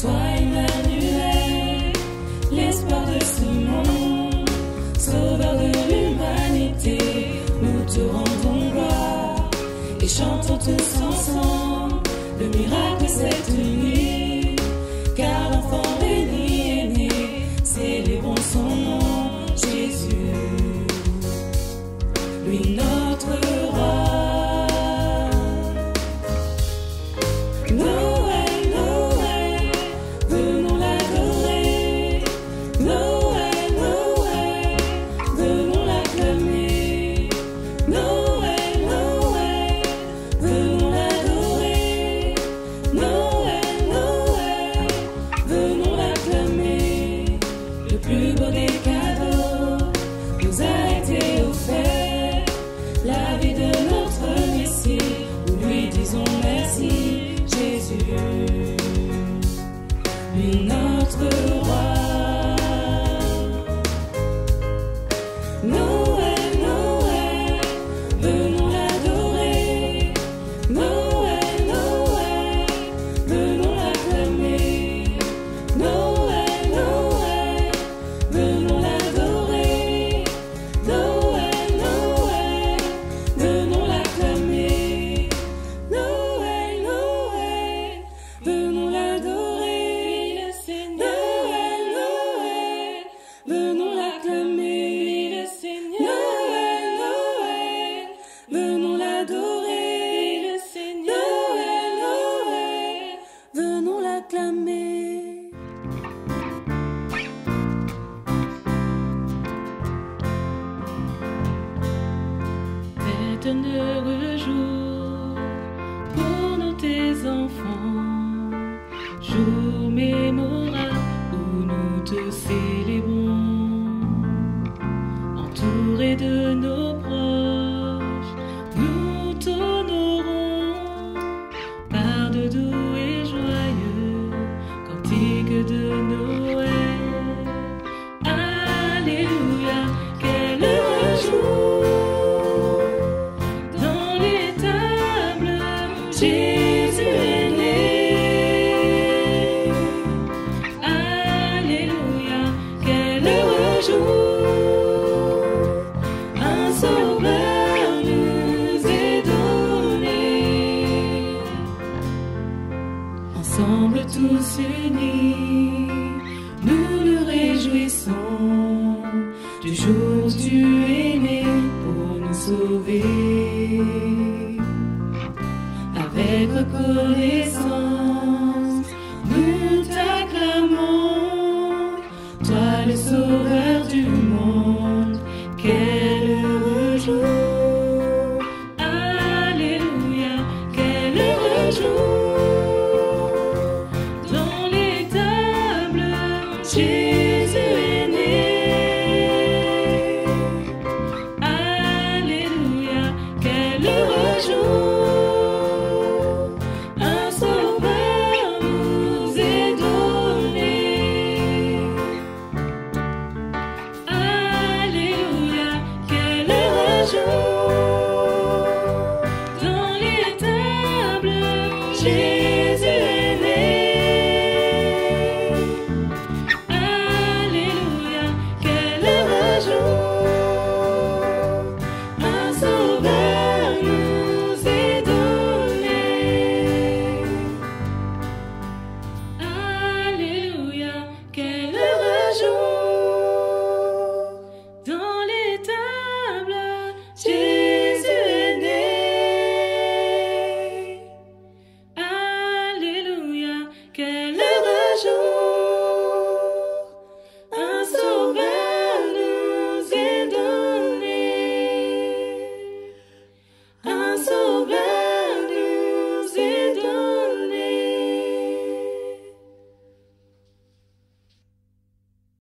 Toi, Emmanuel, l'espoir de ce monde, sauveur de l'humanité, nous te rendons gloire et chantons tous ensemble le miracle de cette nuit. Car l'enfant béni est né, célébrons son nom, Jésus, lui notre roi. Lui notre roi, Noël, Noël, venons l'adorer, Noël, Noël, venons l'acclamer, Noël, Noël, venons l'adorer, Noël, Noël, venons l'acclamer, Noël, Noël, venons l'adorer. C'est un heureux jour pour nous tes enfants, jour mémorable où nous te célébrons. Entourés de nos proches, nous t'honorons par de doux et joyeux cantiques de Noël. Alléluia, quel heureux jour! Jésus est né. Alléluia, quel heureux jour! Un sauveur nous est donné. Ensemble tous unis, nous nous réjouissons du jour où tu es né pour nous sauver. Avec reconnaissance, nous t'acclamons, toi le sauveur du monde, quel heureux jour! Alléluia, quel heureux jour! Dans les tables,